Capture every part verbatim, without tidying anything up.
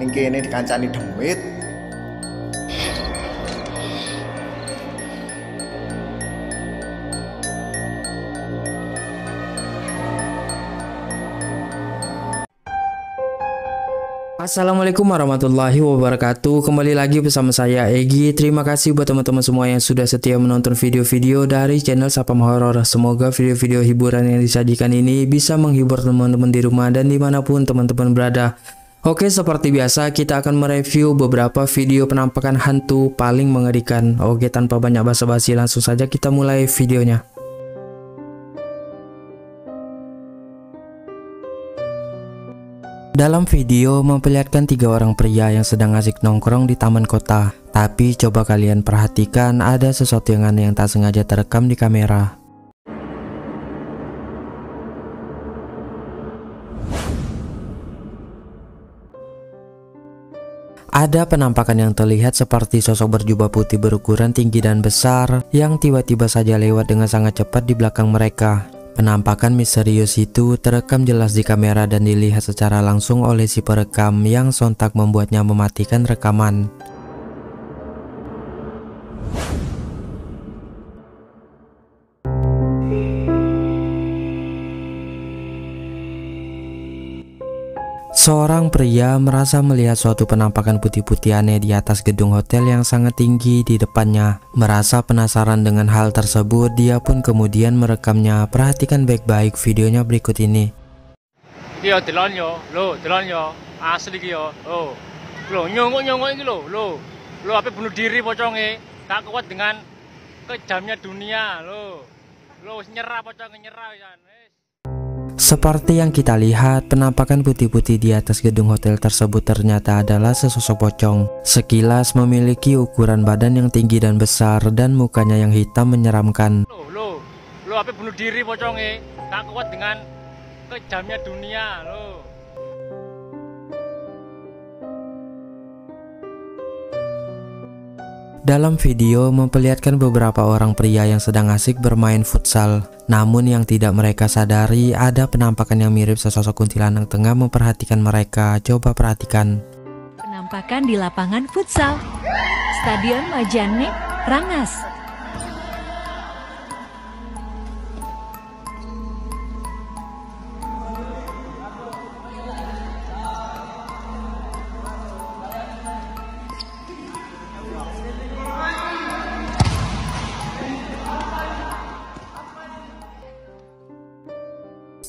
Ning kene dikancani duit. Assalamualaikum warahmatullahi wabarakatuh. Kembali lagi bersama saya Egi. Terima kasih buat teman-teman semua yang sudah setia menonton video-video dari channel Satpam Horor. Semoga video-video hiburan yang disajikan ini bisa menghibur teman-teman di rumah dan dimanapun teman-teman berada. Oke, seperti biasa kita akan mereview beberapa video penampakan hantu paling mengerikan. Oke, tanpa banyak basa-basi langsung saja kita mulai videonya. Dalam video memperlihatkan tiga orang pria yang sedang asik nongkrong di taman kota. Tapi coba kalian perhatikan, ada sesuatu yang aneh yang tak sengaja terekam di kamera. Ada penampakan yang terlihat seperti sosok berjubah putih berukuran tinggi dan besar yang tiba-tiba saja lewat dengan sangat cepat di belakang mereka. Penampakan misterius itu terekam jelas di kamera dan dilihat secara langsung oleh si perekam yang sontak membuatnya mematikan rekaman. Seorang pria merasa melihat suatu penampakan putih-putih aneh di atas gedung hotel yang sangat tinggi di depannya. Merasa penasaran dengan hal tersebut, dia pun kemudian merekamnya. Perhatikan baik-baik videonya berikut ini. Yo, telon yo, lo, telon yo, asli yo, oh, lo nyongok nyongok ini lo, lo, lo apa bunuh diri poconge, tak kuat dengan kejamnya dunia, lo, lo nyerah poconge nyerah ya. Seperti yang kita lihat, penampakan putih-putih di atas gedung hotel tersebut ternyata adalah sesosok pocong. Sekilas memiliki ukuran badan yang tinggi dan besar dan mukanya yang hitam menyeramkan. Lo, lo, lo apa bunuh diri pocongnya? Tak kuat dengan kejamnya dunia, lo. Dalam video memperlihatkan beberapa orang pria yang sedang asik bermain futsal. Namun yang tidak mereka sadari, ada penampakan yang mirip sesosok kuntilanak tengah memperhatikan mereka. Coba perhatikan. Penampakan di lapangan futsal Stadion Majene Rangas.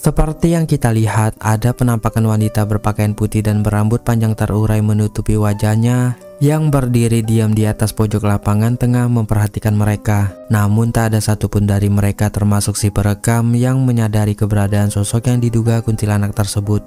Seperti yang kita lihat, ada penampakan wanita berpakaian putih dan berambut panjang terurai menutupi wajahnya yang berdiri diam di atas pojok lapangan tengah memperhatikan mereka. Namun tak ada satupun dari mereka termasuk si perekam yang menyadari keberadaan sosok yang diduga kuntilanak tersebut.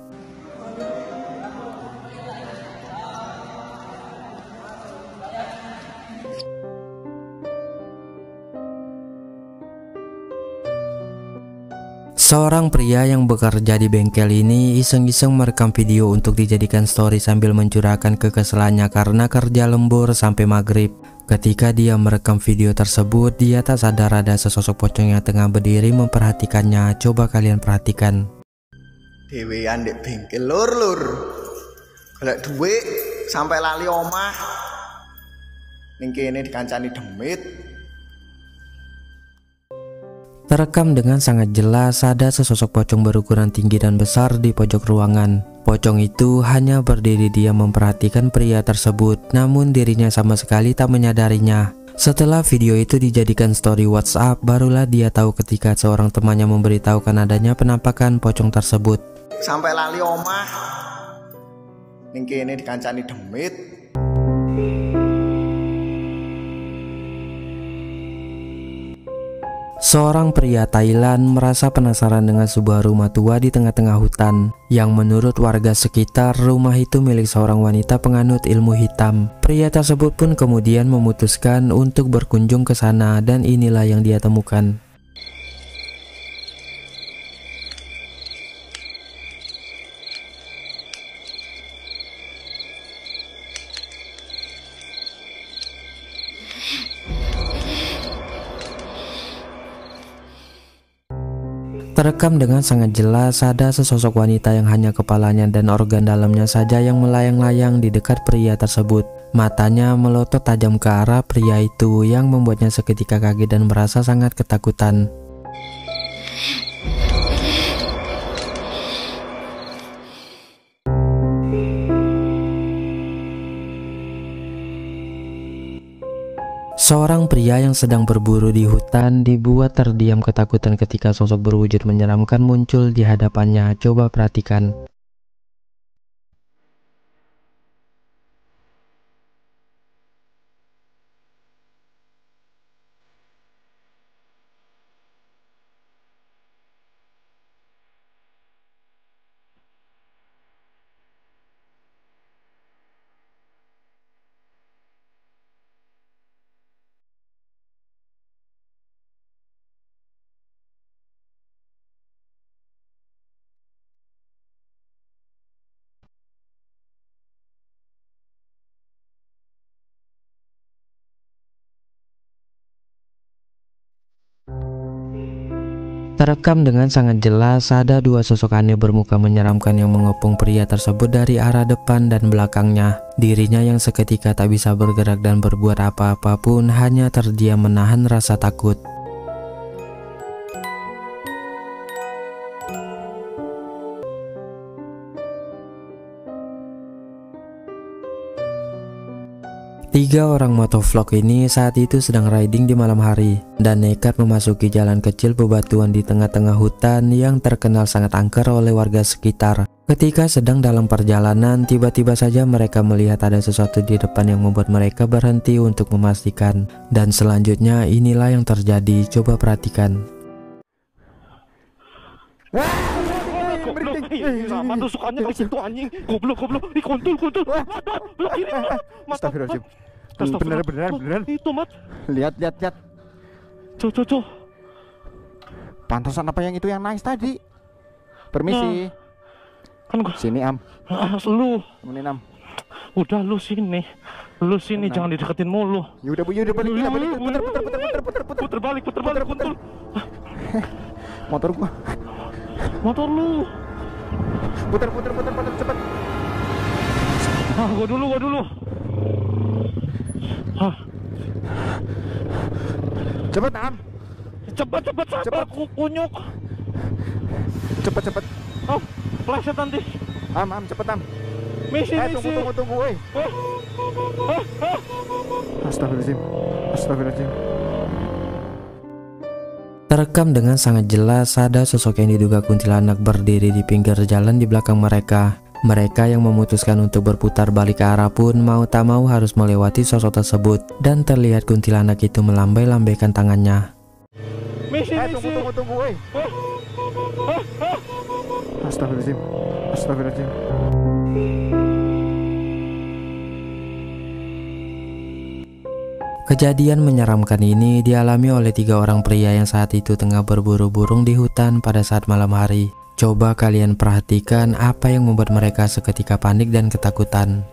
Seorang pria yang bekerja di bengkel ini iseng-iseng merekam video untuk dijadikan story sambil mencurahkan kekesalannya karena kerja lembur sampai maghrib. Ketika dia merekam video tersebut, dia tak sadar ada sesosok pocong yang tengah berdiri memperhatikannya. Coba kalian perhatikan. Dewean di bengkel lur lur. Golek duit sampai lali omah. Ning kene dikancani demit. Terekam dengan sangat jelas ada sesosok pocong berukuran tinggi dan besar di pojok ruangan. Pocong itu hanya berdiri diam memperhatikan pria tersebut, namun dirinya sama sekali tak menyadarinya. Setelah video itu dijadikan story WhatsApp, barulah dia tahu ketika seorang temannya memberitahukan adanya penampakan pocong tersebut. Sampai lali omah. Ning kene dikancani demit. Seorang pria Thailand merasa penasaran dengan sebuah rumah tua di tengah-tengah hutan yang menurut warga sekitar rumah itu milik seorang wanita penganut ilmu hitam. Pria tersebut pun kemudian memutuskan untuk berkunjung ke sana dan inilah yang dia temukan. Terekam dengan sangat jelas ada sesosok wanita yang hanya kepalanya dan organ dalamnya saja yang melayang-layang di dekat pria tersebut. Matanya melotot tajam ke arah pria itu yang membuatnya seketika kaget dan merasa sangat ketakutan. Seorang pria yang sedang berburu di hutan dibuat terdiam ketakutan ketika sosok berwujud menyeramkan muncul di hadapannya. Coba perhatikan. Terekam dengan sangat jelas ada dua sosok aneh bermuka menyeramkan yang mengepung pria tersebut dari arah depan dan belakangnya. Dirinya yang seketika tak bisa bergerak dan berbuat apa-apa pun hanya terdiam menahan rasa takut. Tiga orang motovlog ini saat itu sedang riding di malam hari dan nekat memasuki jalan kecil bebatuan di tengah-tengah hutan yang terkenal sangat angker oleh warga sekitar. Ketika sedang dalam perjalanan, tiba-tiba saja mereka melihat ada sesuatu di depan yang membuat mereka berhenti untuk memastikan. Dan selanjutnya inilah yang terjadi, coba perhatikan. Eh, sama tuh sukanya ke situ anjing. Goblok goblok, di kontul kontul. Astagfirullahaladzim. Beneran beneran beneran. Itu mat. Lihat lihat lihat. Cu cu cu. Pantasan apa yang itu yang nangis tadi? Permisi. Kan gua sini am. Lu. Temenin am. Udah lu sini. Lu sini jangan dideketin mulu. Ya udah ya udah balik balik putar putar putar putar putar putar. Putar balik putar balik kontul. Motor gua. Motor lu. Putar, putar, putar, putar, cepat. Ah, gua dulu, gua dulu. Ah. Cepat, am. Cepat, cepat, cepat. Kunyuk. Cepat, cepat. Oh, pleset nanti. Am, am, cepat, am. Misi, eh, misi. Tunggu, tunggu, tunggu, woi. Eh. Eh, eh. Astagfirullahaladzim. Astagfirullahaladzim. Terekam dengan sangat jelas ada sosok yang diduga kuntilanak berdiri di pinggir jalan di belakang mereka. Mereka yang memutuskan untuk berputar balik ke arah pun mau tak mau harus melewati sosok tersebut. Dan terlihat kuntilanak itu melambai-lambaikan tangannya. Misi, misi. Eh, tunggu, tunggu, tunggu, woi. Astagfirullahaladzim. Astagfirullahaladzim. Kejadian menyeramkan ini dialami oleh tiga orang pria yang saat itu tengah berburu burung di hutan pada saat malam hari. Coba kalian perhatikan apa yang membuat mereka seketika panik dan ketakutan.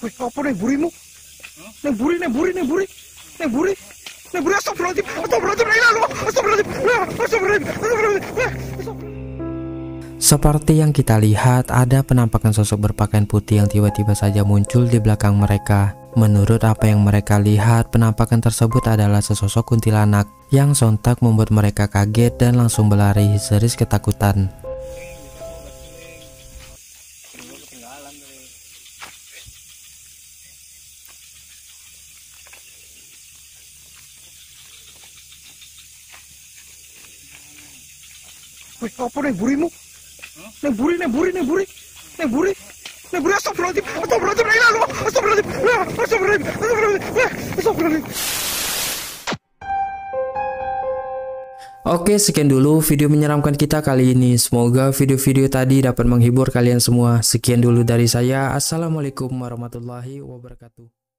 Wih, apa nih burimu? Nih buri, nih buri, nih buri, nih buri, nih buri, astagfirullahaladzim, astagfirullahaladzim, astagfirullahaladzim, astagfirullahaladzim, astagfirullahaladzim. Seperti yang kita lihat, ada penampakan sosok berpakaian putih yang tiba-tiba saja muncul di belakang mereka. Menurut apa yang mereka lihat, penampakan tersebut adalah sesosok kuntilanak yang sontak membuat mereka kaget dan langsung berlari histeris ketakutan. Wih, apa nih burimu? Nih buri, nih buri, nih buri, nih buri, nih buri, astagfirullahaladzim, astagfirullahaladzim, astagfirullahaladzim, astagfirullahaladzim, astagfirullahaladzim, astagfirullahaladzim. Oke, sekian dulu video menyeramkan kita kali ini. Semoga video-video tadi dapat menghibur kalian semua. Sekian dulu dari saya. Assalamualaikum warahmatullahi wabarakatuh.